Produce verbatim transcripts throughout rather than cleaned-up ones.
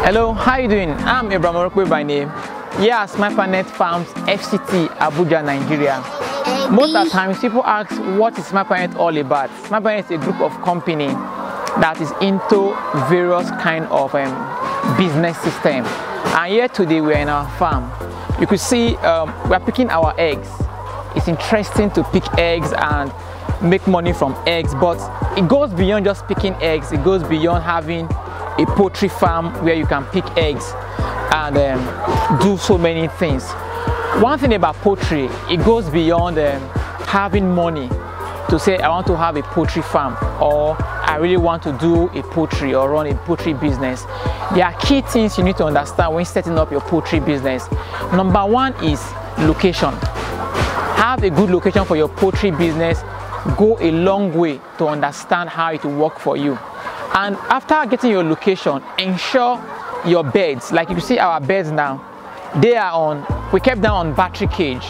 Hello, how you doing? I'm Ibrahim Orukpe by name. Here at Smart Planet Farms, F C T, Abuja, Nigeria. Most of the times, people ask, what is Smart Planet all about? Smart Planet is a group of company that is into various kind of um, business system. And here today, we are in our farm. You could see um, we are picking our eggs. It's interesting to pick eggs and make money from eggs, but it goes beyond just picking eggs. It goes beyond having a poultry farm where you can pick eggs and um, do so many things. One thing about poultry, it goes beyond um, having money to say I want to have a poultry farm, or I really want to do a poultry or run a poultry business. There are key things you need to understand when setting up your poultry business. Number one is location. Have a good location for your poultry business. Go a long way to understand how it will work for you. And after getting your location, ensure your beds. Like you see our beds now, they are on, we kept them on battery cage.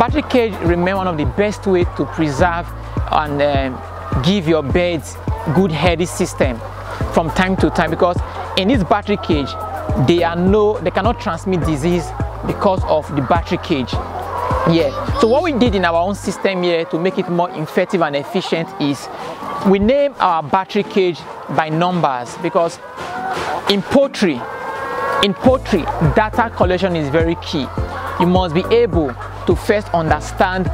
Battery cage remain one of the best ways to preserve and um, give your beds good healthy system from time to time, because in this battery cage, they are no, they cannot transmit disease because of the battery cage. Yeah, so what we did in our own system here to make it more effective and efficient is we name our battery cage by numbers, because in poultry, in poultry, data collection is very key. You must be able to first understand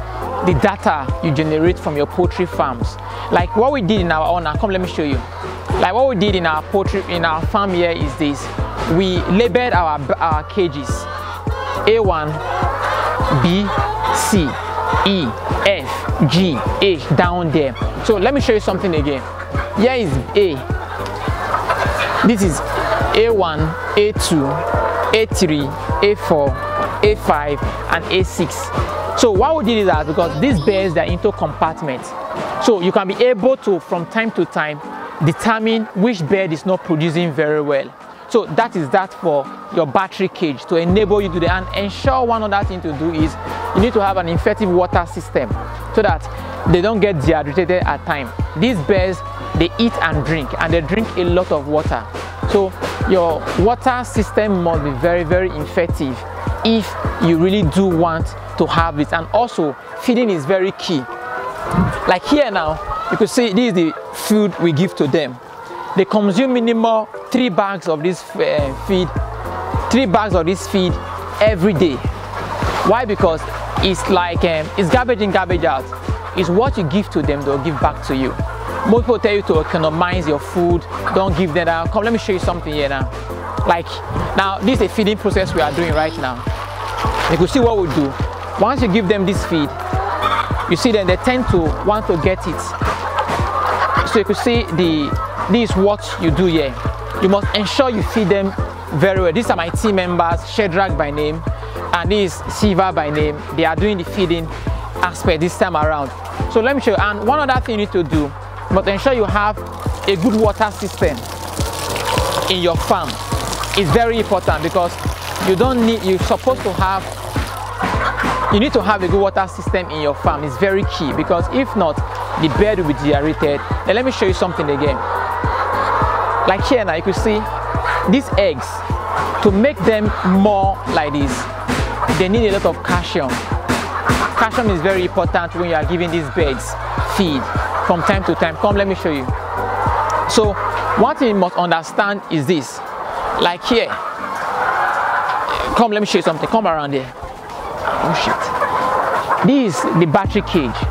the data you generate from your poultry farms. Like what we did in our own, come let me show you. Like what we did in our poultry, in our farm here is this. We labeled our, our cages, A one, B, C, E, F, G, H down there. So let me show you something again. Here is A. This is A one, A two, A three, A four, A five, and A six. So what we did is that because these beds are into compartments, so you can be able to from time to time determine which bed is not producing very well. So that is that for your battery cage, to enable you to do that. And ensure one other thing to do is you need to have an effective water system so that they don't get dehydrated at time. These bears, they eat and drink, and they drink a lot of water. So your water system must be very, very effective if you really do want to have it. And also feeding is very key. Like here now, you could see this is the food we give to them. They consume minimum three bags of this uh, feed, three bags of this feed every day. Why? Because it's like, um, it's garbage in, garbage out. It's what you give to them, they'll give back to you. Most people tell you to economize your food, don't give them out. Come, let me show you something here now. Like, now this is a feeding process we are doing right now. You can see what we do. Once you give them this feed, you see them, they tend to want to get it. So you can see the, this is what you do here. You must ensure you feed them very well. These are my team members, Shedrak by name, and this is Siva by name. They are doing the feeding aspect this time around. So let me show you. And one other thing you need to do, you must ensure you have a good water system in your farm. It's very important, because you don't need, you're supposed to have, you need to have a good water system in your farm. It's very key, because if not, the bed will be dehydrated. Now let me show you something again. Like here now, you can see these eggs, to make them more like this, they need a lot of calcium. Calcium is very important when you are giving these birds feed from time to time. Come, let me show you. So one thing you must understand is this. Like here, come, let me show you something. Come around here. Oh shit. This is the battery cage.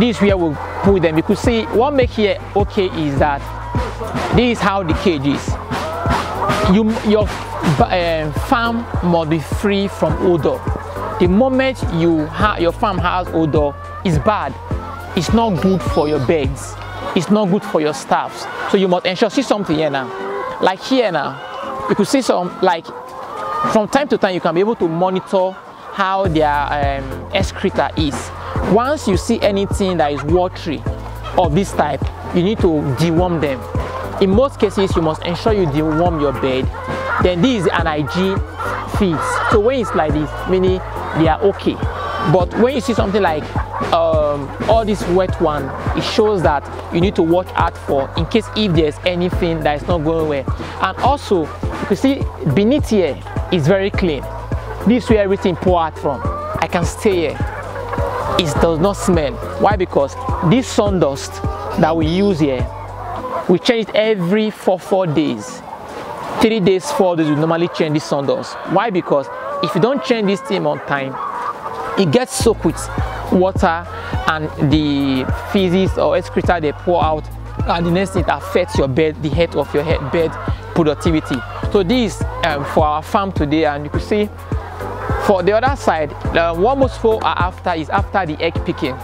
This is where we put them. You could see what makes here okay is that this is how the cage is. You, your uh, farm must be free from odor. The moment you ha your farm has odor, it's bad. It's not good for your birds. It's not good for your staffs. So you must ensure, see something here now. Like here now, you could see some, like from time to time, you can be able to monitor how their um, excreta is. Once you see anything that is watery of this type, you need to deworm them. In most cases, you must ensure you deworm your bed. Then this is an hygiene feed. So when it's like this, meaning they are okay. But when you see something like uh, um, all this wet one, it shows that you need to watch out for in case if there's anything that is not going well. And also, you can see beneath here is very clean. This is where everything pour out from. I can stay here. It does not smell. Why? Because this sawdust that we use here, we change it every four four days. Three days, four days, we normally change this sawdust. Why? Because if you don't change this thing on time, it gets soaked with water and the feces or excreta they pour out, and the next thing affects your bed, the health of your head, bed productivity. So this um, for our farm today, and you can see for the other side, uh, what most folks are after is after the egg picking.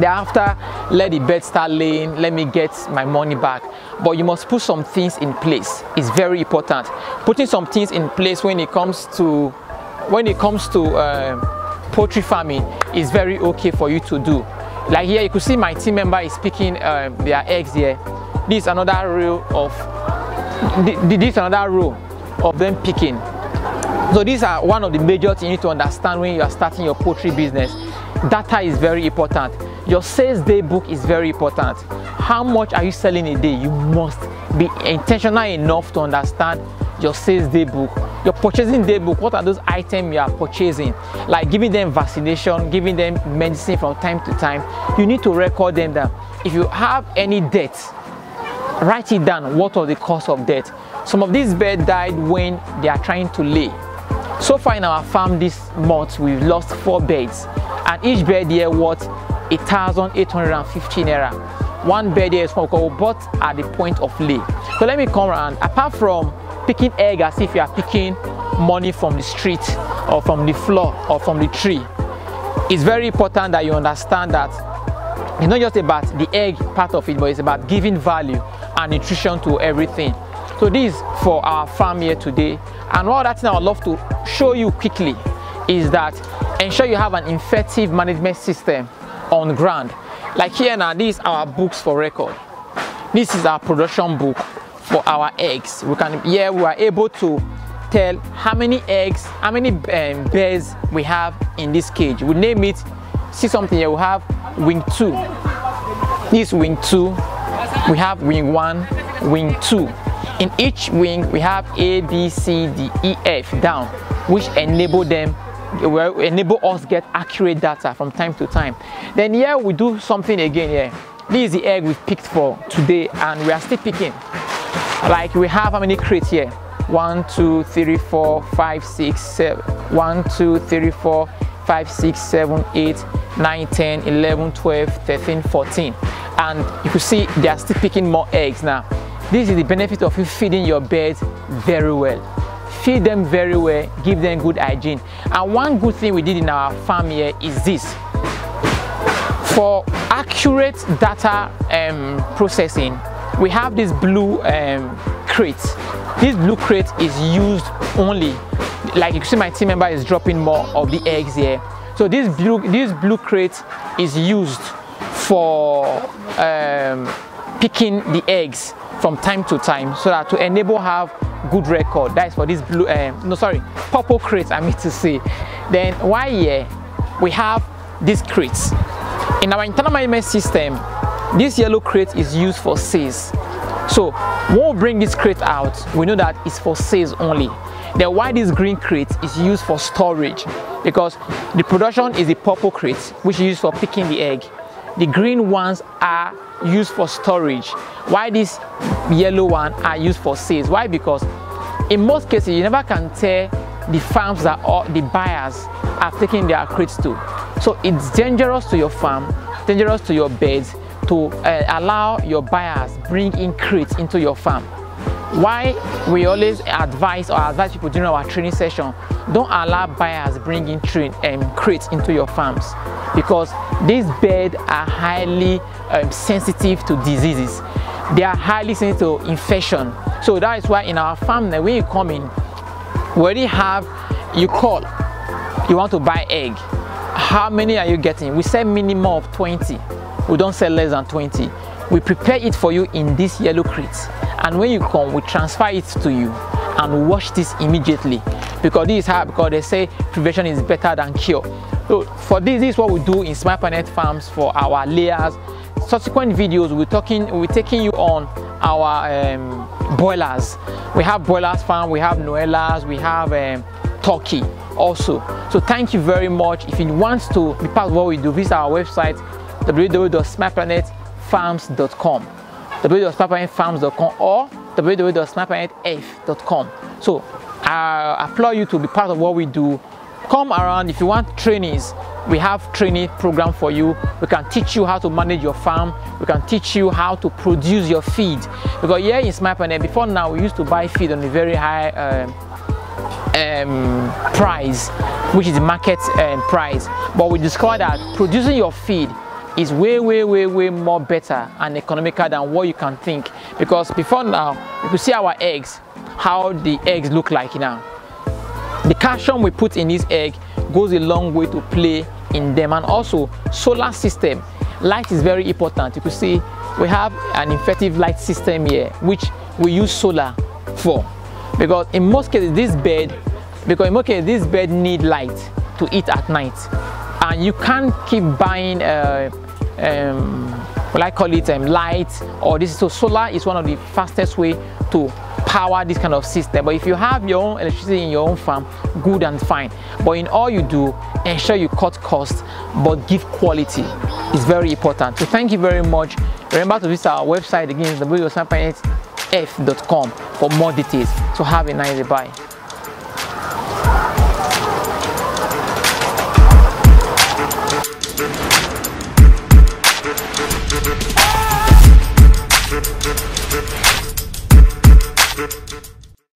They're after let the bed start laying, let me get my money back. But you must put some things in place. It's very important. Putting some things in place when it comes to when it comes to uh, poultry farming is very okay for you to do. Like here, you could see my team member is picking uh, their eggs here. This is another row of this is another row of them picking. So these are one of the major things you need to understand when you are starting your poultry business. Data is very important. Your sales day book is very important. How much are you selling a day? You must be intentional enough to understand your sales day book, your purchasing day book. What are those items you are purchasing? Like giving them vaccination, giving them medicine from time to time. You need to record them down. If you have any debt, write it down. What are the cost of debt? Some of these birds died when they are trying to lay. So far in our farm this month, we've lost four birds, and each bird here worth one thousand eight hundred fifty naira. One bird here is what we bought at the point of lay. So let me come around. Apart from picking egg as if you are picking money from the street or from the floor or from the tree, it's very important that you understand that it's not just about the egg part of it, but it's about giving value and nutrition to everything. So this is for our farm here today. And one other thing I would love to show you quickly is that ensure you have an effective management system on ground. Like here now, these are our books for record. This is our production book for our eggs. We can, here we are able to tell how many eggs, how many um, birds we have in this cage. We name it, see something here, we have wing two. This wing two, we have wing one, wing two. In each wing, we have A, B, C, D, E, F down, which enable them, will enable us get accurate data from time to time. Then here we do something again here. This is the egg we picked for today, and we are still picking. Like we have how many crates here? One, two, three, four, five, six, seven. One, two, three, four, five, six, seven, eight, nine, ten, eleven, twelve, thirteen, fourteen. And you can see they are still picking more eggs now. This is the benefit of you feeding your birds very well. Feed them very well, give them good hygiene. And one good thing we did in our farm here is this. For accurate data um, processing, we have this blue um, crate. This blue crate is used only, like you see my team member is dropping more of the eggs here. So this blue, this blue crate is used for um, picking the eggs from time to time, so that to enable have good record. That is for this blue, um, no sorry, purple crates I mean to say. Then why here we have these crates. In our internal management system, this yellow crate is used for sales. So when we bring this crate out, we know that it's for sales only. Then why this green crate is used for storage? Because the production is the purple crate, which is used for picking the egg. The green ones are used for storage. Why this yellow one are used for sales? Why? Because in most cases you never can tell the farms that all the buyers are taking their crates to. So it's dangerous to your farm, dangerous to your birds to uh, allow your buyers bring in crates into your farm. Why we always advise or advise people during our training session, don't allow buyers bringing train and um, crates into your farms, because these birds are highly um, sensitive to diseases. They are highly sensitive to infection. So that is why in our farm, when you come in, we already have, you call, you want to buy egg. How many are you getting? We sell minimum of twenty. We don't sell less than twenty. We prepare it for you in this yellow crate, and when you come, we transfer it to you and wash this immediately, because this is how, because they say prevention is better than cure. So for this, this is what we do in Smart Planet Farms for our layers. Subsequent videos, we're talking, we're taking you on our um, boilers. We have boilers farm, we have noellas, we have um, turkey also. So thank you very much. If you want to be part of what we do, visit our website w w w dot smart planet farms dot com, w w w dot smart planet farms dot com, or w w w dot smart planet f dot com. So I applaud you to be part of what we do. Come around. If you want trainings, we have training program for you. We can teach you how to manage your farm. We can teach you how to produce your feed. Because here in Smart Planet, before now, we used to buy feed on a very high um, um, price, which is the market um, price. But we discovered that producing your feed is way, way, way, way more better and economical than what you can think. Because before now, you could see our eggs, how the eggs look like now. The calcium we put in this egg goes a long way to play in them, and also solar system. Light is very important. You can see we have an effective light system here, which we use solar for. Because in most cases, this bird, because in most cases, this bird need light to eat at night, and you can't keep buying uh, um, what I call it um, light or this. So solar is one of the fastest way to power this kind of system. But if you have your own electricity in your own farm, good and fine. But in all you do, ensure you cut costs but give quality. It's very important. So thank you very much. Remember to visit our website again, w w w dot smart planet f dot com, for more details. So have a nice day. Bye.